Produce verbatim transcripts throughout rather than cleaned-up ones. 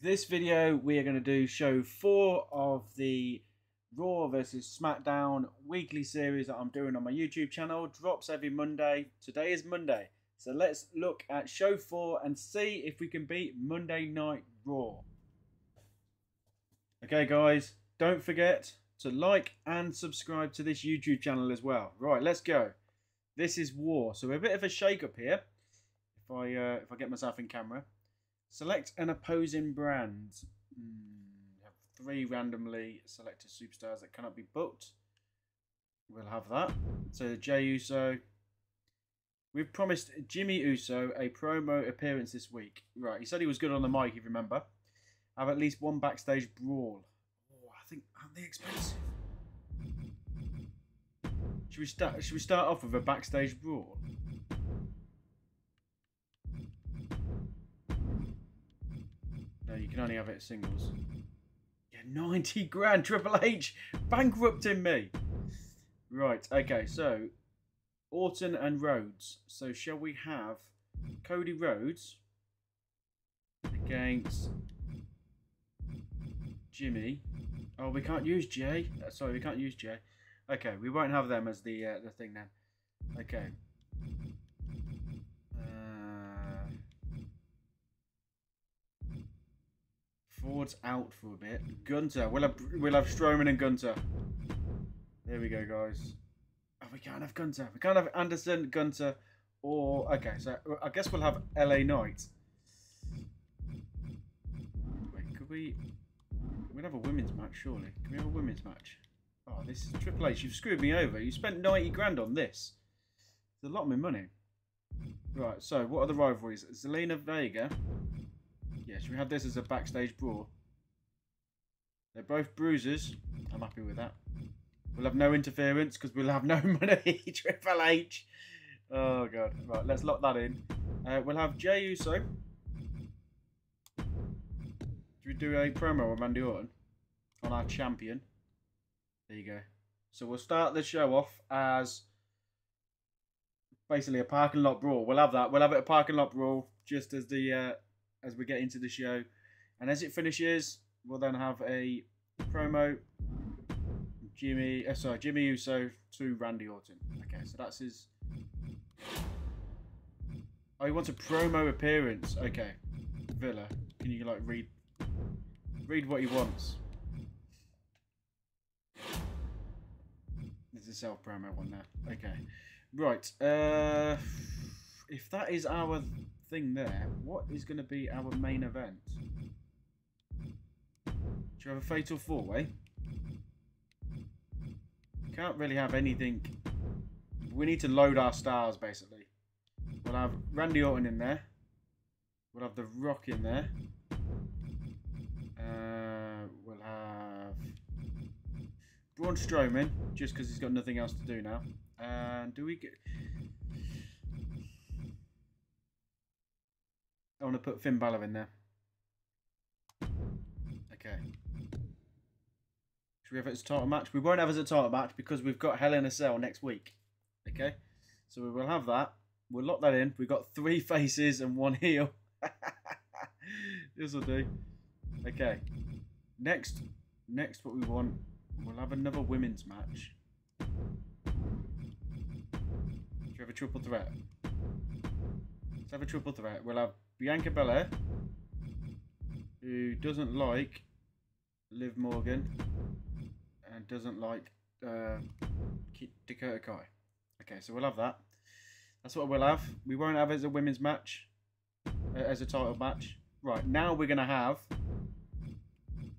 This video, we are going to do show four of the Raw versus SmackDown weekly series that I'm doing on my YouTube channel. Drops every Monday. Today is Monday. So let's look at show four and see if we can beat Monday Night Raw. Okay guys, don't forget to like and subscribe to this YouTube channel as well. Right, let's go. This is War. So we're a bit of a shake up here. If I, uh, if I get myself in camera. Select an opposing brand. Mm, we have three randomly selected superstars that cannot be booked. We'll have that. So Jey Uso. We've promised Jimmy Uso a promo appearance this week. Right, he said he was good on the mic, if you remember. Have at least one backstage brawl. Oh, I think, aren't they expensive? Should we start, should we start off with a backstage brawl? No, you can only have it at singles. Yeah, ninety grand, Triple H bankrupting me. Right, okay, so Orton and Rhodes. So shall we have Cody Rhodes against Jimmy? Oh, we can't use Jay. Uh, sorry, we can't use Jay. Okay, we won't have them as the uh, the thing then. Okay. Uh, Ford's out for a bit. Gunther. We'll have we'll have Strowman and Gunther. There we go, guys. Oh, we can't have Gunther. We can't have Anderson, Gunther, or... Okay, so I guess we'll have L A Knight. Wait, could we... We'd have a women's match, surely. Can we have a women's match? Oh, this is Triple H. You've screwed me over. You spent ninety grand on this. It's a lot of my money. Right, so what are the rivalries? Zelina Vega. Yeah, should we have this as a backstage brawl? They're both bruisers. I'm happy with that. We'll have no interference because we'll have no money. Triple H. Oh, God. Right, let's lock that in. Uh, we'll have Jey Uso. Should we do a promo on Randy Orton? On our champion. There you go. So we'll start the show off as basically a parking lot brawl. We'll have that. We'll have it a parking lot brawl just as the uh, as we get into the show. And as it finishes, we'll then have a promo... Jimmy, uh, sorry, Jimmy Uso to Randy Orton. Okay, so that's his... Oh, he wants a promo appearance. Okay. Villa, can you, like, read... Read what he wants. There's a self-promo one there. Okay. Right. Uh, if that is our thing there, what is going to be our main event? Do you have a fatal four-way? Can't really have anything. We need to load our stars, basically. We'll have Randy Orton in there. We'll have The Rock in there. Uh, we'll have Braun Strowman, just because he's got nothing else to do now. And do we get... I want to put Finn Balor in there. Okay. Should we have it as a title match? We won't have it as a title match because we've got Hell in a Cell next week. Okay? So we will have that. We'll lock that in. We've got three faces and one heel. This will do. Okay. Next, next what we want, we'll have another women's match. Should we have a triple threat? Let's have a triple threat. We'll have Bianca Belair, who doesn't like Liv Morgan. Doesn't like uh, Dakota Kai. Okay, so we'll have that. That's what we'll have. We won't have it as a women's match, uh, as a title match. Right, now we're going to have...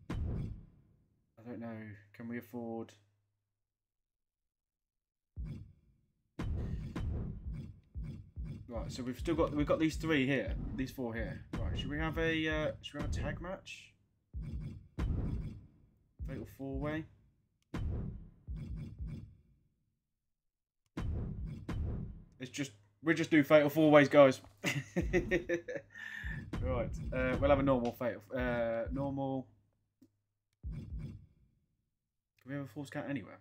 I don't know, can we afford... Right, so we've still got, we've got these three here, these four here. Right, should we have a, uh, should we have a tag match? Fatal four-way. It's just, we just do fatal four ways, guys. Right, uh, we'll have a normal fatal, uh, normal. Can we have a false count anywhere?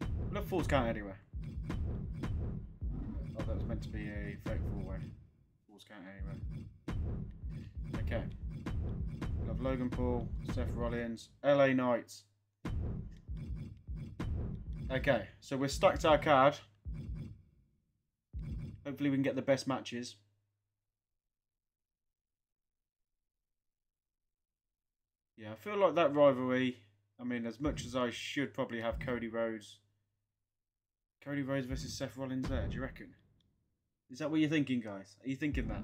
We'll have false count anywhere. Oh, that was meant to be a fatal four way. False count anywhere. Okay. of Logan Paul, Seth Rollins, L A Knight. Okay, so we're stacked our card. Hopefully we can get the best matches. Yeah, I feel like that rivalry, I mean, as much as I should probably have Cody Rhodes. Cody Rhodes versus Seth Rollins there, do you reckon? Is that what you're thinking, guys? Are you thinking that?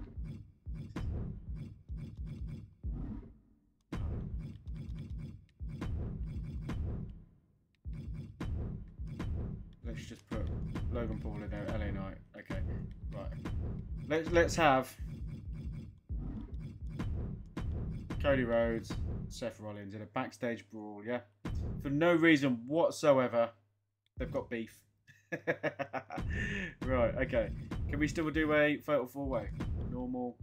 Let's just put Logan Paul in there, L A Knight. Okay, right. Let's let's have Cody Rhodes, Seth Rollins in a backstage brawl, yeah? For no reason whatsoever. They've got beef. Right, okay. Can we still do a fatal four-way? Normal.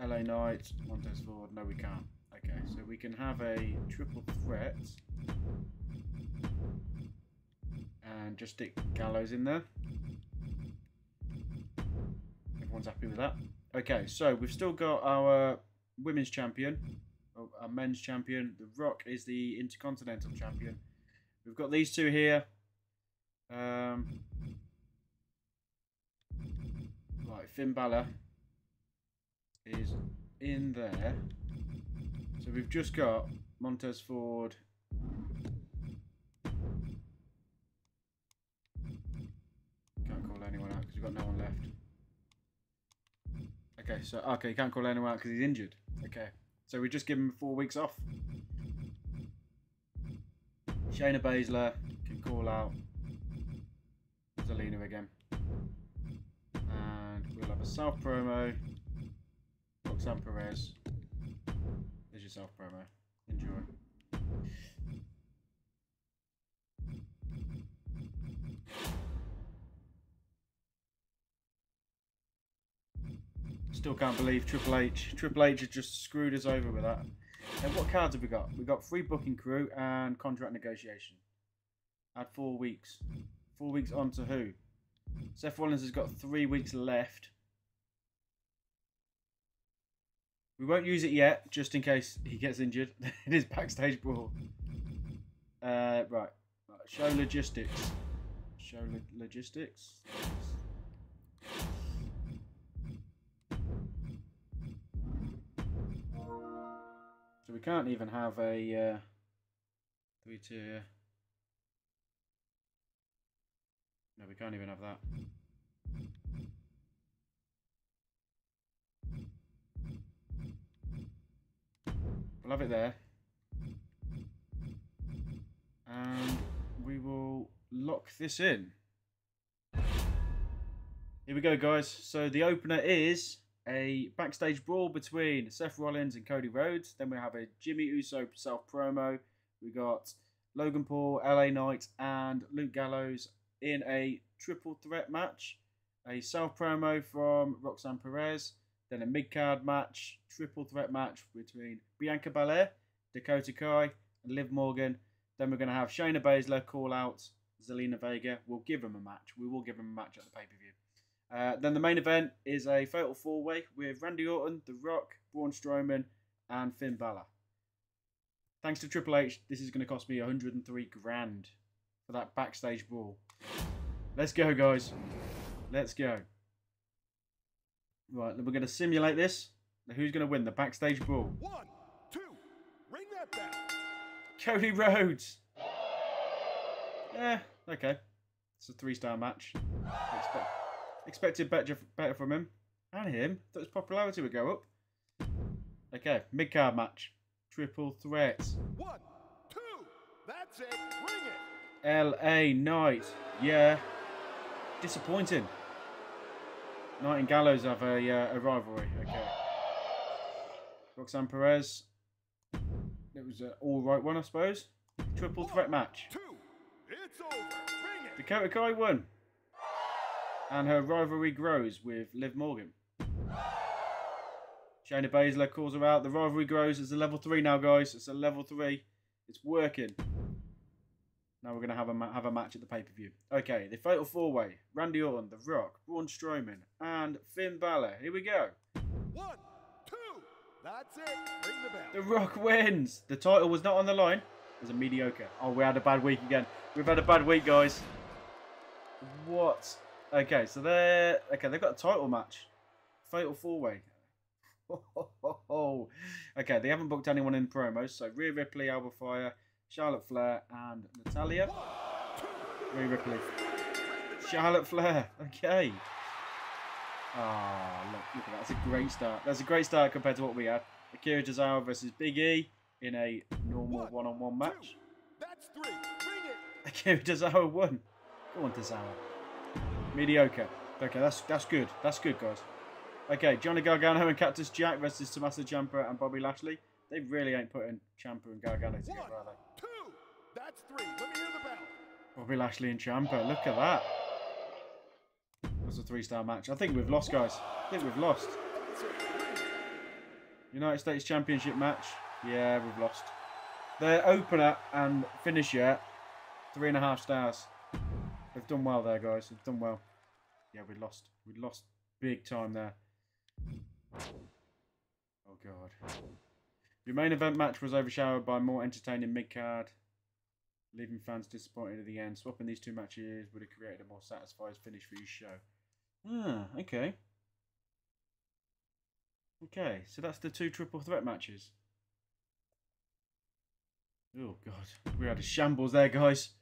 L A Knight, Montez Ford. No, we can't. Okay, so we can have a triple threat. And just stick Gallows in there. Everyone's happy with that. Okay, so we've still got our women's champion, our men's champion. The Rock is the Intercontinental champion. We've got these two here. Um, right, Finn Balor is in there. So we've just got Montez Ford. Can't call anyone out because we've got no one left. Okay, so okay, you can't call anyone out because he's injured. Okay, so we just give him four weeks off. Shayna Baszler can call out Zelina again. And we'll have a self promo. Roxanne Perez. There's your self promo. Enjoy. Still can't believe Triple H. Triple H has just screwed us over with that. And what cards have we got? We've got free booking crew and contract negotiation. Add four weeks. Four weeks on to who? Seth Rollins has got three weeks left. We won't use it yet, just in case he gets injured. It is backstage brawl. Uh, right. right. Show logistics. Show lo logistics. So we can't even have a uh, three-tier. No, we can't even have that. We'll have it there. And we will lock this in. Here we go, guys. So the opener is a backstage brawl between Seth Rollins and Cody Rhodes. Then we have a Jimmy Uso self-promo. We got Logan Paul, L A Knight, and Luke Gallows in a triple threat match. A self-promo from Roxanne Perez. Then a mid-card match, triple threat match between Bianca Belair, Dakota Kai, and Liv Morgan. Then we're going to have Shayna Baszler call out Zelina Vega. We'll give them a match. We will give them a match at the pay-per-view. Uh, then the main event is a fatal four-way with Randy Orton, The Rock, Braun Strowman, and Finn Balor. Thanks to Triple H, this is going to cost me one hundred and three grand for that backstage brawl. Let's go, guys. Let's go. Right, then we're going to simulate this. Now, who's going to win the backstage brawl? One, two, ring that bell. Cody Rhodes. Yeah, okay. It's a three-star match. Expect Expected better, better from him and him. Thought his popularity would go up. Okay, mid card match, triple threats. One, two, that's it. Bring it. L A Knight, yeah. Disappointing. Knight and Gallows have a, uh, a rivalry. Okay. Roxanne Perez. It was an all right one, I suppose. Triple one, threat match. Two, it's over. Bring it. Dakota Kai won. And her rivalry grows with Liv Morgan. Shayna Baszler calls her out. The rivalry grows. It's a level three now, guys. It's a level three. It's working. Now we're going to have a have a match at the pay-per-view. Okay, the fatal four-way. Randy Orton, The Rock, Braun Strowman, and Finn Balor. Here we go. One, two, That's it. Ring the bell. The Rock wins. The title was not on the line. It was a mediocre. Oh, we had a bad week again. We've had a bad week, guys. What? Okay, so they're... Okay, they've got a title match. Fatal four-way. Okay, they haven't booked anyone in promos. So Rhea Ripley, Alba Fyre, Charlotte Flair, and Natalya. Rhea Ripley. Charlotte Flair. Okay. Ah, oh, look, look at that. That's a great start. That's a great start compared to what we had. Akira Dezauro versus Big E in a normal one-on-one -on -one match. Two. That's three. Bring it. Akira Dezauro won. Go on, Dezauro. Mediocre. Okay, that's that's good. That's good, guys. Okay, Johnny Gargano and Cactus Jack versus Tommaso Ciampa and Bobby Lashley. They really ain't putting Ciampa and Gargano together, One, are they? Two. That's three. Let me hear the bell. Bobby Lashley and Ciampa. Look at that. That's a three-star match. I think we've lost, guys. I think we've lost. United States Championship match. Yeah, we've lost. Their opener and finisher, three and a half stars. They've done well there, guys. They've done well. Yeah, we lost. We lost big time there. Oh, God. Your main event match was overshadowed by more entertaining mid-card, leaving fans disappointed at the end. Swapping these two matches would have created a more satisfying finish for your show. Ah, okay. Okay, so that's the two triple threat matches. Oh, God. We had a shambles there, guys.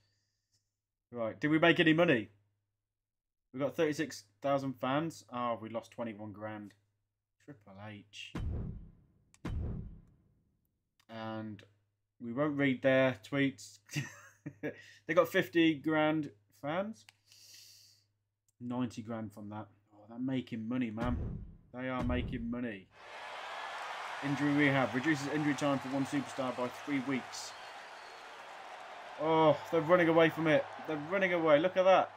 Right, did we make any money? We got thirty-six thousand fans. Oh, we lost twenty-one grand. Triple H. And we won't read their tweets. They got fifty grand fans. ninety grand from that. Oh, they're making money, man. They are making money. Injury rehab. Reduces injury time for one superstar by three weeks. Oh, they're running away from it. They're running away. Look at that.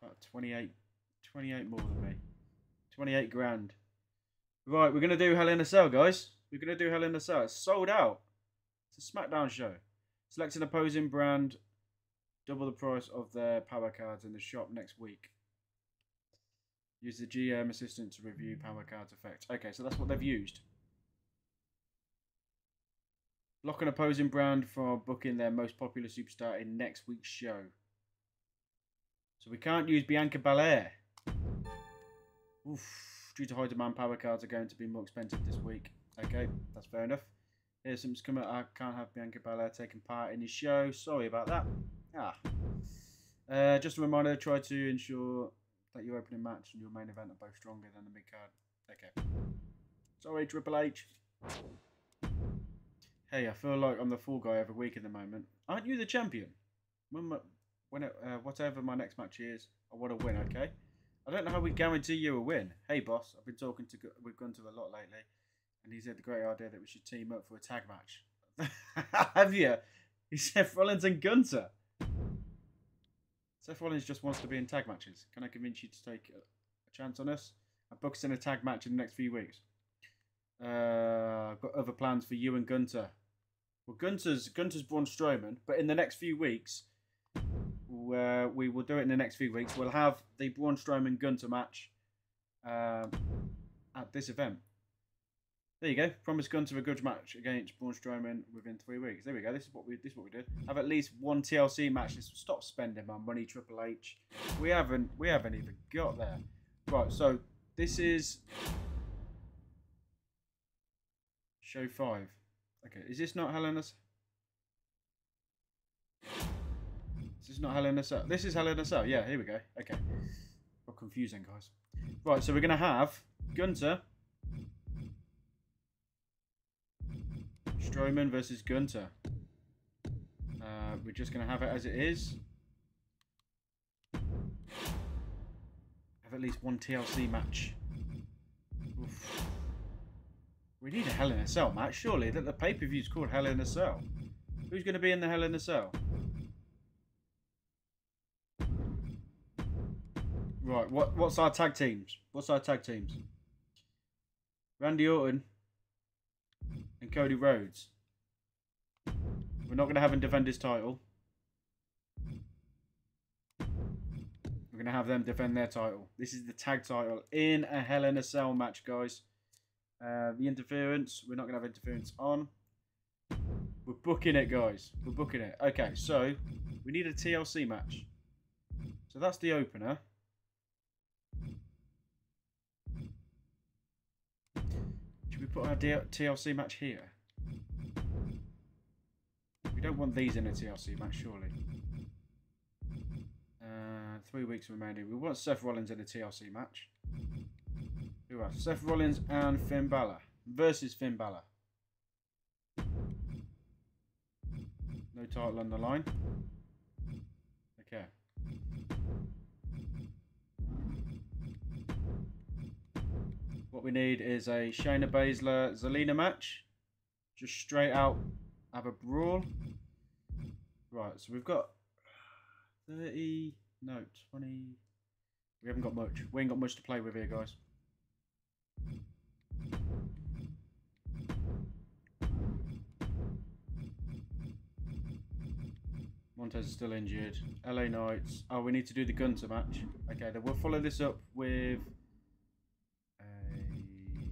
About twenty-eight, twenty-eight more than me. twenty-eight grand. Right, we're going to do Hell in a Cell, guys. We're going to do Hell in a Cell. It's sold out. It's a Smackdown show. Select an opposing brand. Double the price of their power cards in the shop next week. Use the G M assistant to review power cards effect. Okay, so that's what they've used. Lock an opposing brand for booking their most popular superstar in next week's show. So we can't use Bianca Belair. Oof, due to high demand, power cards are going to be more expensive this week. Okay, that's fair enough. Here's something's coming. I can't have Bianca Belair taking part in this show. Sorry about that. Ah. Uh, just a reminder, try to ensure that your opening match and your main event are both stronger than the mid card. Okay. Sorry, Triple H. Hey, I feel like I'm the fall guy every week at the moment. Aren't you the champion? When, my, when it, uh, whatever my next match is, I want to win, okay? I don't know how we guarantee you a win. Hey, boss, I've been talking to with Gunther a lot lately, and he's had the great idea that we should team up for a tag match. Have you? He's Seth Rollins and Gunther. Seth Rollins just wants to be in tag matches. Can I convince you to take a, a chance on us? I book us in a tag match in the next few weeks. Uh, I've got other plans for you and Gunther. Well, Gunther's Gunther's Braun Strowman, but in the next few weeks, uh, we will do it in the next few weeks. We'll have the Braun Strowman Gunther match uh, at this event. There you go. Promise Gunther a good match against Braun Strowman within three weeks. There we go. This is what we this is what we did. Have at least one T L C match. Let's stop spending my money, Triple H. We haven't we haven't even got there. Right. So this is show five. Okay. Is this not Hell in a Cell? Is this not Hell in a Cell? This is Hell in a Cell. Yeah. Here we go. Okay. We're confusing, guys. Right. So we're gonna have Gunther. Strowman versus Gunther. Uh, we're just going to have it as it is. Have at least one T L C match. Oof. We need a Hell in a Cell match, surely. That the pay-per-view is called Hell in a Cell. Who's going to be in the Hell in a Cell? Right. What? What's our tag teams? What's our tag teams? Randy Orton and Cody Rhodes. We're not going to have him defend his title. We're going to have them defend their title. This is the tag title in a Hell in a Cell match, guys. Uh, the interference, we're not going to have interference on. We're booking it, guys. We're booking it. Okay, so we need a T L C match. So that's the opener. Should we put our T L C match here? We don't want these in a T L C match, surely. Uh, three weeks remaining. We want Seth Rollins in a T L C match. Who else? Seth Rollins and Finn Balor versus Finn Balor. No title on the line. Okay. What we need is a Shayna Baszler Zelina match. Just straight out, have a brawl. Right, so we've got thirty, no, twenty. We haven't got much. We ain't got much to play with here, guys. Montez is still injured. L A Knight. Oh, we need to do the Gunther match. Okay, then we'll follow this up with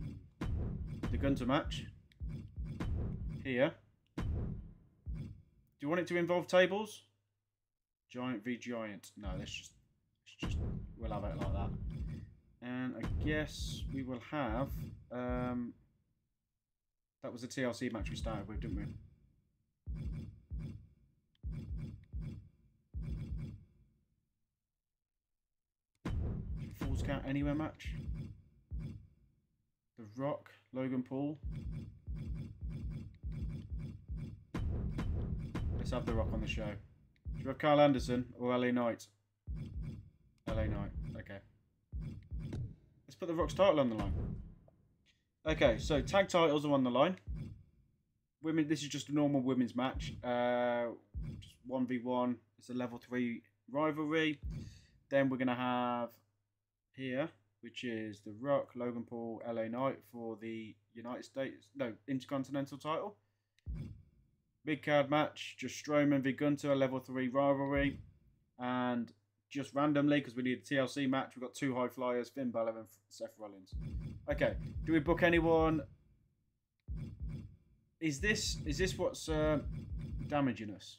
a... the Gunther match here. Do you want it to involve tables? Giant v Giant. No, let's just, let's just we'll have it like that. And I guess we will have. Um, that was the T L C match we started with, didn't we? Falls Count Anywhere match. The Rock, Logan Paul. Let's have The Rock on the show. Do you have Carl Anderson or L A Knight? L A Knight. Okay. Let's put The Rock's title on the line. Okay, so tag titles are on the line. Women. This is just a normal women's match. Uh, just one v one. It's a level three rivalry. Then we're going to have here, which is The Rock, Logan Paul, L A Knight for the United States, no, Intercontinental title. Big card match, just Strowman v Gunther, a level three rivalry. And just randomly, because we need a T L C match, we've got two high flyers, Finn Balor and Seth Rollins. Okay, do we book anyone? Is this is this what's uh, damaging us?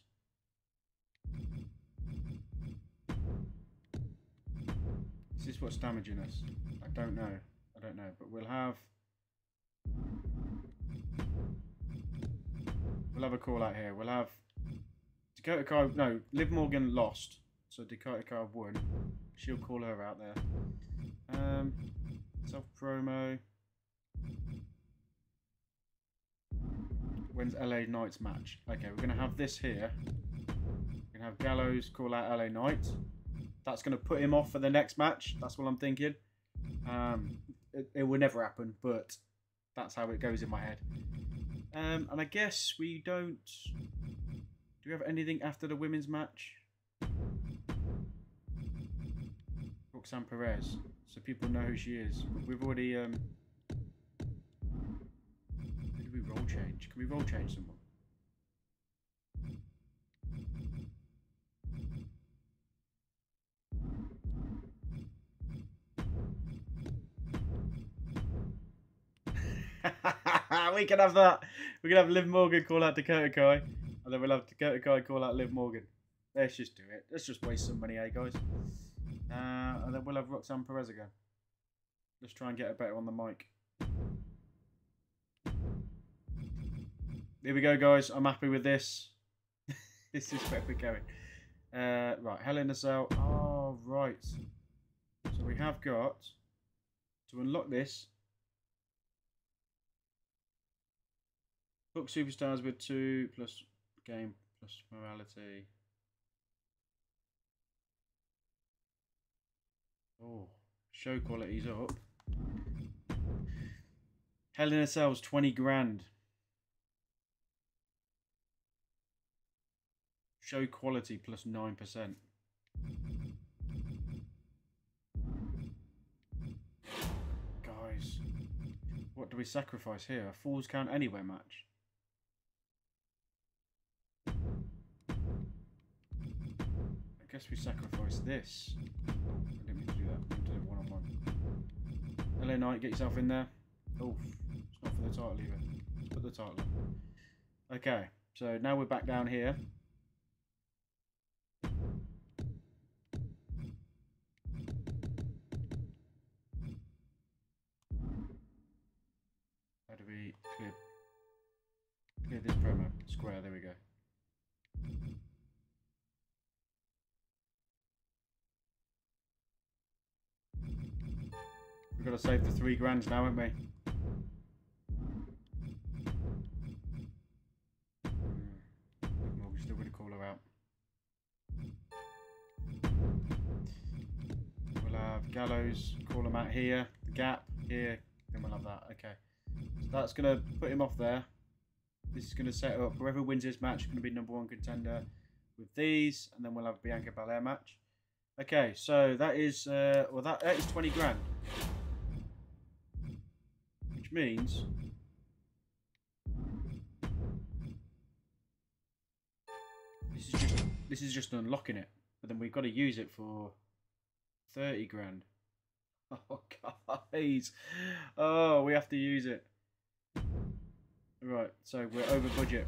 Is this what's damaging us? I don't know. I don't know, but we'll have... We'll have a call out here. We'll have... Dakota Kai... No, Liv Morgan lost. So Dakota Kai won. She'll call her out there. Um, self-promo. When's L A Knight's match? Okay, we're going to have this here. We're going to have Gallows call out L A Knight. That's going to put him off for the next match. That's what I'm thinking. Um, it, it will never happen, but that's how it goes in my head. Um, and I guess we don't... Do we have anything after the women's match? Roxanne Perez. So people know who she is. But we've already... Um... Who do we role change? Can we role change someone? We can have that. We can have Liv Morgan call out Dakota Kai, and then we'll have Dakota Kai call out Liv Morgan. Let's just do it. Let's just waste some money, eh, guys? Uh, and then we'll have Roxanne Perez again. Let's try and get her better on the mic. Here we go, guys. I'm happy with this. This is where we're going. Uh, right, Hell in a Cell. Oh, right. So we have got to unlock this. Book superstars with two plus game plus morality. Oh, show quality's up. Hell in a Cell's twenty grand. Show quality plus nine percent. Guys, what do we sacrifice here? A Falls Count Anywhere match. I guess we sacrifice this. I didn't mean to do that. I'm going to do it one on one. L A Knight, get yourself in there. Oh, Not for the title even. Let's put the title in. Okay, so now we're back down here. How do we clear, clear this promo? Square, there we go. We've got to save the three grands now, haven't we? We're still going to call her out. We'll have Gallows, call him out here, the gap here, then we'll have that. Okay. So that's going to put him off there. This is going to set up whoever wins this match is going to be number one contender with these, and then we'll have a Bianca Belair match. Okay, so that is uh, well that, that is twenty grand, which means this is just, this is just unlocking it, but then we've got to use it for thirty grand. Oh guys, oh we have to use it. Right, so we're over budget.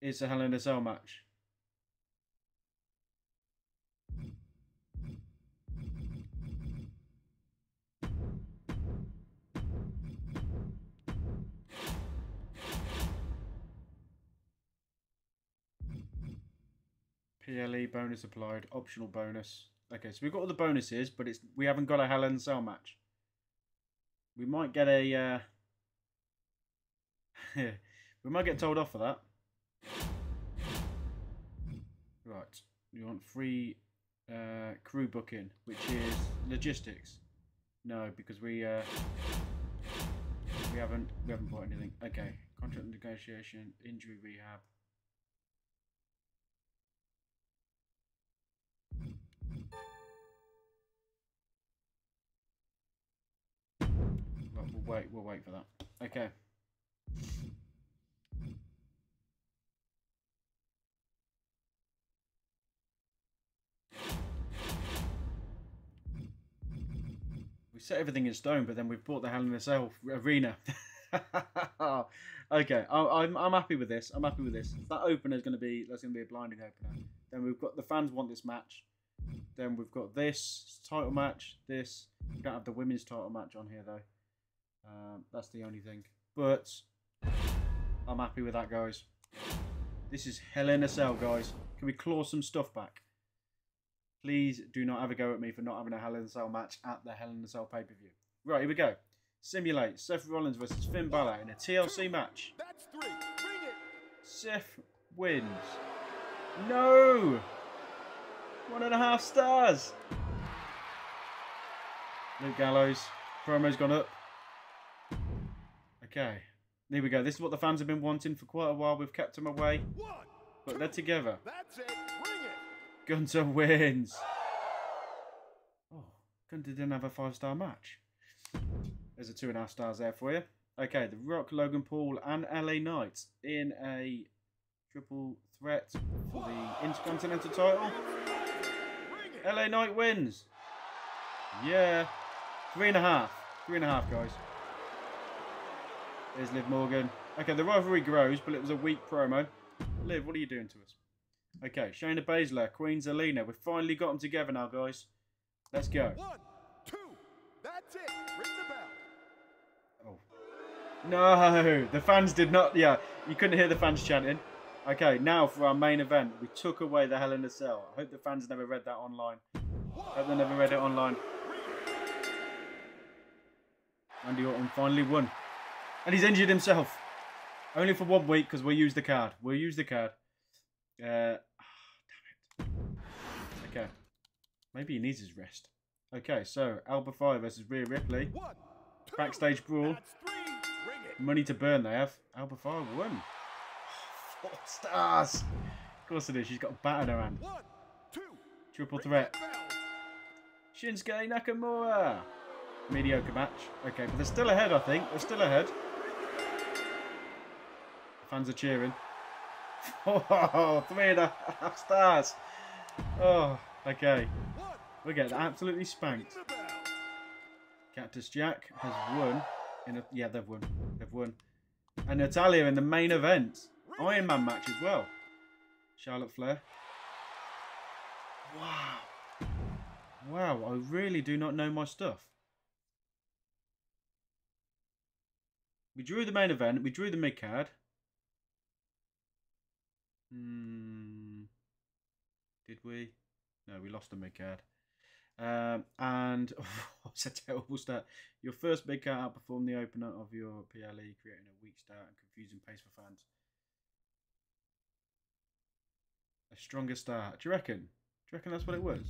It's a Hell in a Cell match. P L E bonus applied, optional bonus. Okay, so we've got all the bonuses, but it's we haven't got a Hell in a Cell match. We might get a... Uh... we might get told off for that. Right, we want free uh, crew booking, which is logistics. No, because we uh, we haven't we haven't bought anything. Okay, contract negotiation, injury rehab. We'll wait, we'll wait for that. Okay. We set everything in stone, but then we've bought the Hell in a Cell arena. Okay, I, I'm I'm happy with this. I'm happy with this. That opener is going to be that's going to be a blinding opener. Then we've got the fans want this match. Then we've got this title match. This we don't have the women's title match on here though. Um, that's the only thing, but I'm happy with that, guys. This is Hell in a Cell, guys. Can we claw some stuff back? Please do not have a go at me for not having a Hell in a Cell match at the Hell in a Cell pay-per-view. Right, here we go. Simulate Seth Rollins versus Finn Balor in a T L C match. That's three. Bring it. Seth wins. No. One and a half stars. Luke Gallows promo's gone up. Okay, there we go. This is what the fans have been wanting for quite a while. We've kept them away, One, but they're together. That's it. Bring it. Gunther wins. Oh, Gunther didn't have a five-star match. There's a two and a half stars there for you. Okay, The Rock, Logan Paul, and L A Knight in a triple threat for the Intercontinental title. L A Knight wins. Yeah, three and a half. Three and a half, guys. There's Liv Morgan. Okay, the rivalry grows, but it was a weak promo. Liv, what are you doing to us? Okay, Shayna Baszler, Queen Zelina. We've finally got them together now, guys. Let's go. One, two, that's it. Ring the bell. Oh. No, the fans did not. Yeah, you couldn't hear the fans chanting. Okay, now for our main event. We took away the Hell in a Cell. I hope the fans never read that online. I hope they never read it online. Randy Orton finally won. And he's injured himself. Only for one week because we'll use the card. We'll use the card. Uh, oh, damn it. Okay. Maybe he needs his rest. Okay, so Alba Fyre versus Rhea Ripley. One, two, backstage brawl. Money to burn, they have. Alba Fyre won. Four stars. Of course it is. She's got a bat in her hand. One, two, triple threat. Shinsuke Nakamura. Mediocre match. Okay, but they're still ahead, I think. They're still ahead. Fans are cheering. Oh, three and a half stars. Oh, okay. We get absolutely spanked. Cactus Jack has won. In a, yeah, they've won. They've won. And Natalya in the main event. Iron Man match as well. Charlotte Flair. Wow. Wow, I really do not know my stuff. We drew the main event. We drew the mid-card. Hmm. Did we? No, we lost the mid-card. Um, and oh, it's a terrible start. Your first big card outperformed the opener of your P L E, creating a weak start and confusing pace for fans. A stronger start. Do you reckon? Do you reckon that's what it was?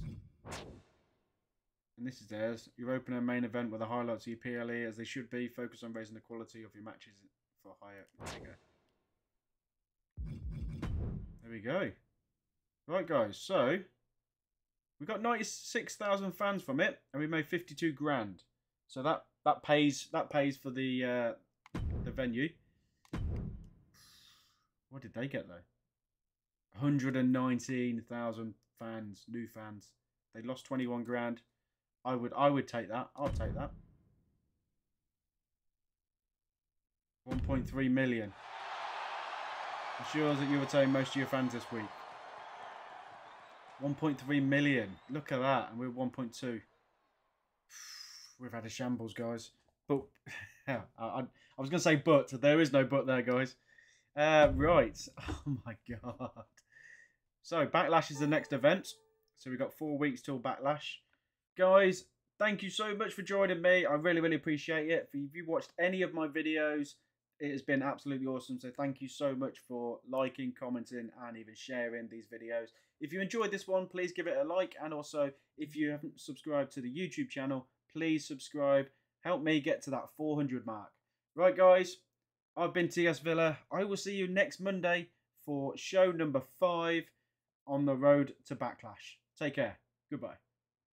And this is theirs. Your opener main event were the highlights of your P L E, as they should be. Focus on raising the quality of your matches for higher figure. There we go. Right, guys. So we got ninety-six thousand fans from it, and we made fifty-two grand. So that that pays that pays for the uh, the venue. What did they get though? one hundred nineteen thousand fans, new fans. They lost twenty-one grand. I would I would take that. I'll take that. one point three million. Ensures that you retain most of your fans this week. one point three million. Look at that. And we're one point two. We've had a shambles, guys. But I, I, I was going to say but. There is no but there, guys. Uh, right. Oh, my God. So, Backlash is the next event. So, we've got four weeks till Backlash. Guys, thank you so much for joining me. I really, really appreciate it. If you watched any of my videos, it has been absolutely awesome. So, thank you so much for liking, commenting, and even sharing these videos. If you enjoyed this one, please give it a like. And also, if you haven't subscribed to the YouTube channel, please subscribe. Help me get to that four hundred mark. Right, guys. I've been T S Villa. I will see you next Monday for show number five on the road to Backlash. Take care. Goodbye.